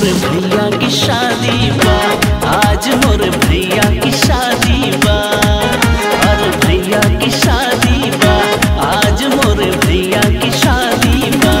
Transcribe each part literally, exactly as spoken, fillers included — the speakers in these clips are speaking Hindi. मोरे भैया की शादी बा, आज मोरे भैया की शादी बा, और भैया की शादी बा, आज मोरे भैया की शादी बा।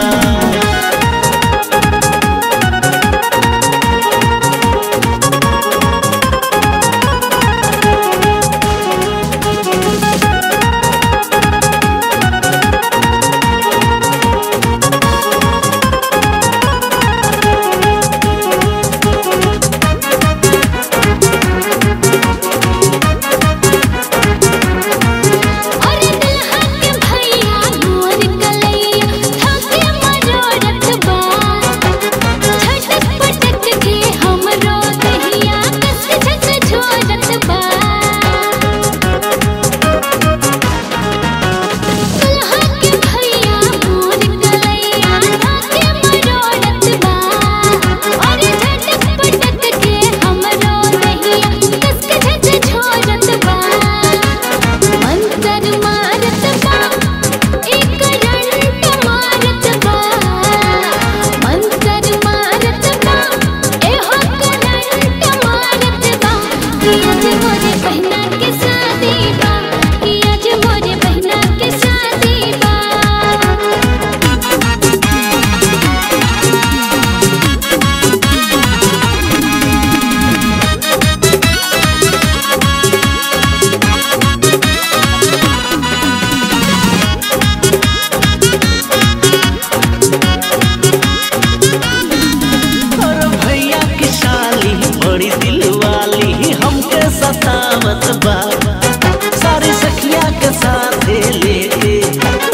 सारी सखिया के साथ लेके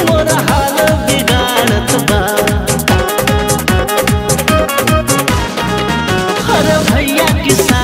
मोरा हाल बिगाड़त बा। हर भैया के